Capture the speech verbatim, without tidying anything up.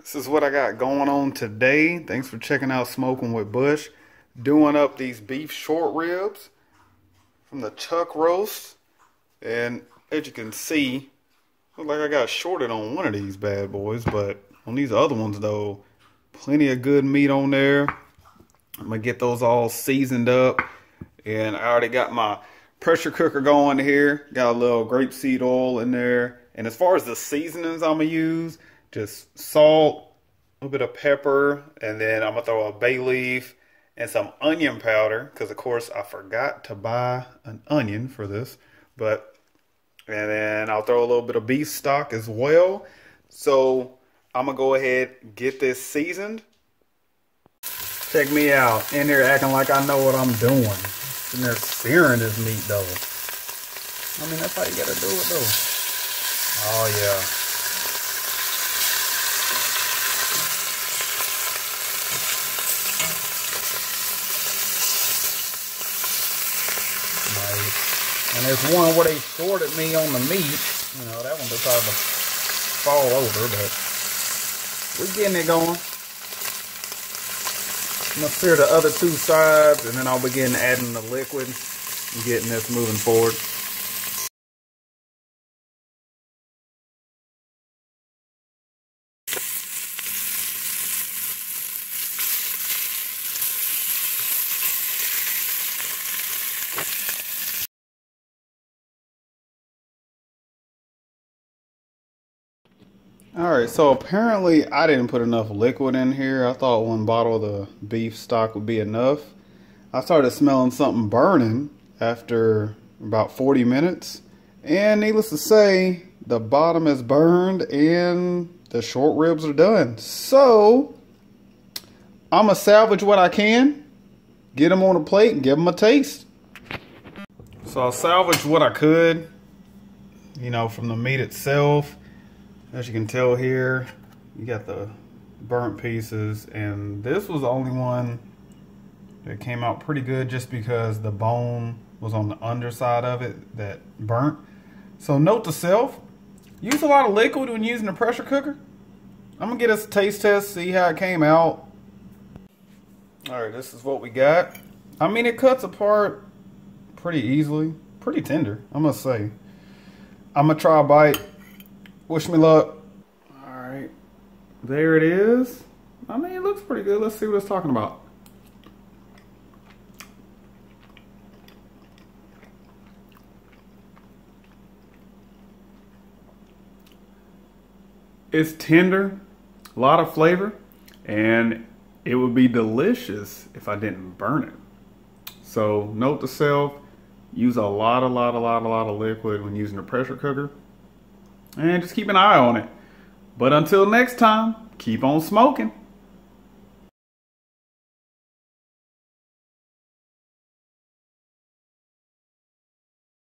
This is what I got going on today. Thanks for checking out Smoking with Bush. Doing up these beef short ribs from the chuck roast. And as you can see, looks like I got shorted on one of these bad boys. But on these other ones though, plenty of good meat on there. I'm going to get those all seasoned up. And I already got my pressure cooker going here. Got a little grapeseed oil in there. And as far as the seasonings I'm going to use, just salt, a little bit of pepper, and then I'm going to throw a bay leaf and some onion powder. Because, of course, I forgot to buy an onion for this. But, and then I'll throw a little bit of beef stock as well. So, I'm going to go ahead and get this seasoned. Check me out. In there acting like I know what I'm doing. And they're searing this meat, though. I mean, that's how you got to do it, though. Oh, yeah. And there's one where they shorted me on the meat. You know, that one decided to fall over, but we're getting it going. I'm going to sear the other two sides, and then I'll begin adding the liquid and getting this moving forward. Alright, so apparently I didn't put enough liquid in here. I thought one bottle of the beef stock would be enough. I started smelling something burning after about forty minutes. And needless to say, the bottom is burned and the short ribs are done. So, I'm going to salvage what I can, get them on a plate, and give them a taste. So I salvaged what I could, you know, from the meat itself. As you can tell here, you got the burnt pieces, and this was the only one that came out pretty good just because the bone was on the underside of it that burnt. So note to self, use a lot of liquid when using a pressure cooker. I'm going to get us a taste test, see how it came out. Alright, this is what we got. I mean, it cuts apart pretty easily. Pretty tender, I must say. I'm going to try a bite. Wish me luck. Alright. There it is. I mean, it looks pretty good. Let's see what it's talking about. It's tender. A lot of flavor. And it would be delicious if I didn't burn it. So, note to self. Use a lot, a lot, a lot, a lot of liquid when using a pressure cooker. And just keep an eye on it. But until next time, keep on smoking.